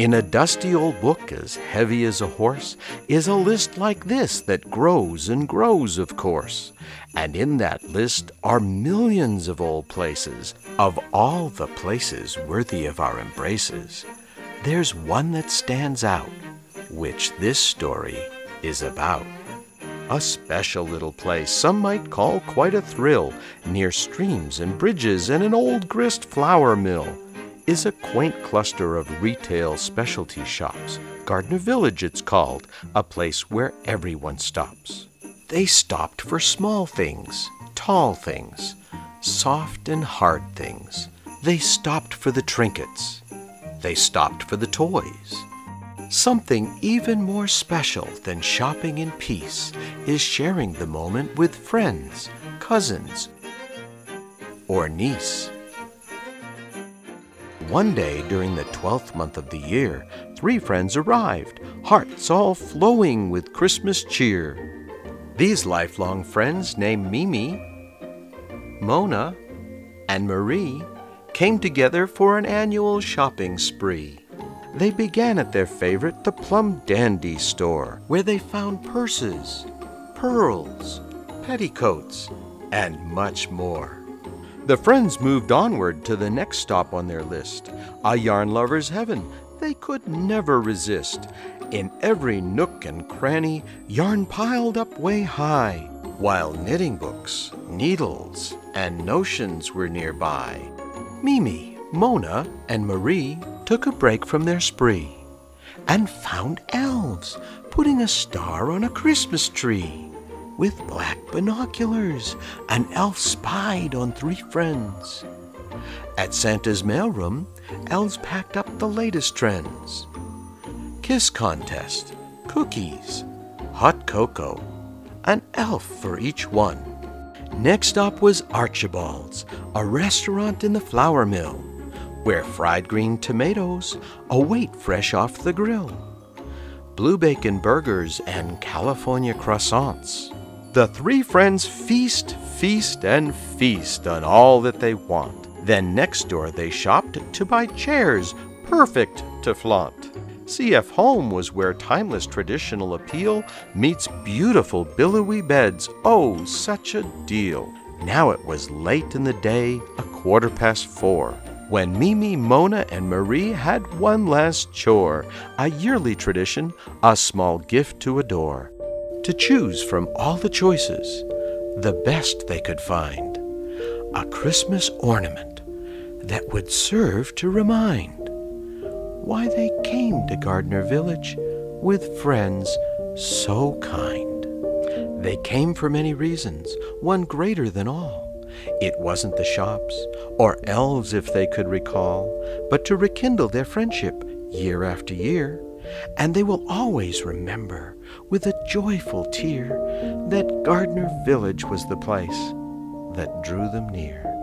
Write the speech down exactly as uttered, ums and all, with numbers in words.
In a dusty old book as heavy as a horse is a list like this that grows and grows, of course. And in that list are millions of old places, of all the places worthy of our embraces. There's one that stands out, which this story is about. A special little place some might call quite a thrill, near streams and bridges and an old grist flour mill, is a quaint cluster of retail specialty shops. Gardner Village it's called, a place where everyone stops. They stopped for small things, tall things, soft and hard things. They stopped for the trinkets. They stopped for the toys. Something even more special than shopping in peace is sharing the moment with friends, cousins, or niece. One day during the twelfth month of the year, three friends arrived, hearts all flowing with Christmas cheer. These lifelong friends named Mimi, Mona, and Marie came together for an annual shopping spree. They began at their favorite, the Plum Dandy store, where they found purses, pearls, petticoats, and much more. The friends moved onward to the next stop on their list, a yarn lover's heaven they could never resist. In every nook and cranny, yarn piled up way high, while knitting books, needles, and notions were nearby. Mimi, Mona, and Marie took a break from their spree and found elves putting a star on a Christmas tree. With black binoculars, an elf spied on three friends. At Santa's mailroom, elves packed up the latest trends. Kiss contest, cookies, hot cocoa, an elf for each one. Next up was Archibald's, a restaurant in the flour mill, where fried green tomatoes await fresh off the grill, blue bacon burgers and California croissants. The three friends feast, feast, and feast on all that they want. Then next door they shopped to buy chairs, perfect to flaunt. C F Home was where timeless traditional appeal meets beautiful billowy beds, oh, such a deal. Now it was late in the day, a quarter past four, when Mimi, Mona, and Marie had one last chore, a yearly tradition, a small gift to adore. To choose from all the choices, the best they could find, a Christmas ornament that would serve to remind why they came to Gardner Village with friends so kind. They came for many reasons, one greater than all. It wasn't the shops or elves if they could recall, but to rekindle their friendship year after year. And they will always remember with a joyful tear that Gardner Village was the place that drew them near.